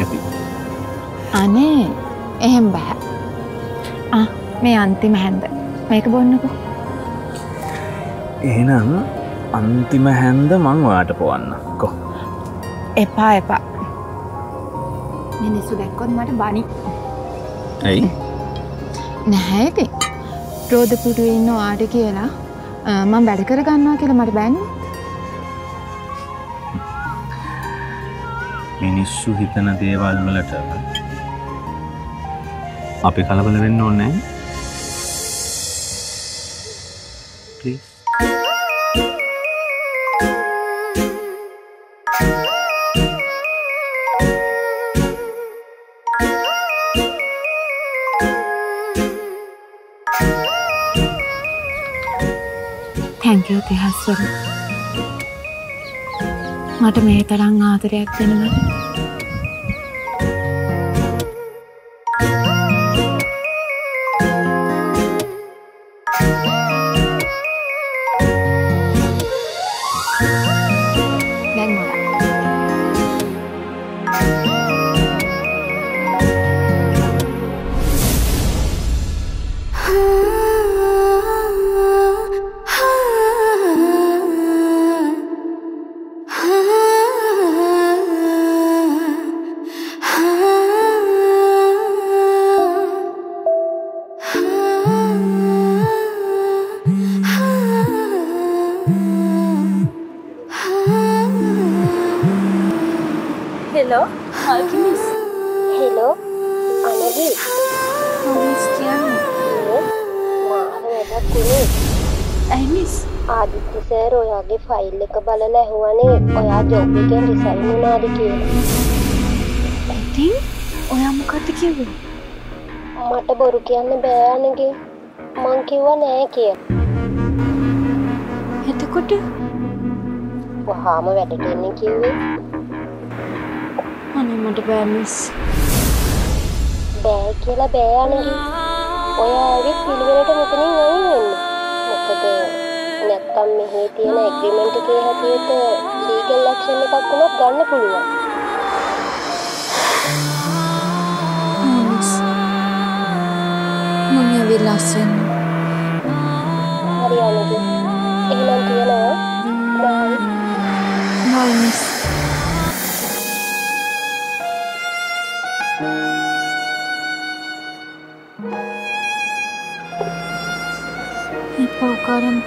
ඇති. අනේ එහෙම බෑ. ආ මේ අන්තිම හැන්ද. මේක බොන්නකෝ. එහෙනම් අන්තිම හැන්ද මං ඔයාට පොවන්න. කො. එපා එපා. මිනිස්සු දැක්කොත් මට බනි. ඇයි? නැහැ ඉතින්. රෝදපුඩුවේ ඉන්න ඔයාට කියලා මම වැඩ කරගන්නවා කියලා මට බෑනේ. මිනිස්සු හිතන දේවල් වලට අපි කලබල වෙන්න ඕනේ නැහැ. Please. Thank you, Tihaswari. මට මේ තරම් ආදරයක් දෙනවද? දැන් මොකක්ද? Hello, Alchemist. Hello, Anadi. How is Kiana? Hello, Maharada Kuni. I miss. Aditya sir, oyaage file එක බලලා ඇහුවනේ ඔයා job එකෙන් resign වුණාද කියලා. ඉතින් ඔයා මොකද කිව්වේ? මට බොරු කියන්න බෑ නේගේ. මං කිව්වා නෑ කියලා. එතකොට වහාම වැඩට එන්න කිව්වේ. I am not a bad miss. Bad killer, bad. Why are we feeling it? Nothing. I am going to go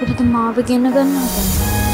to the market.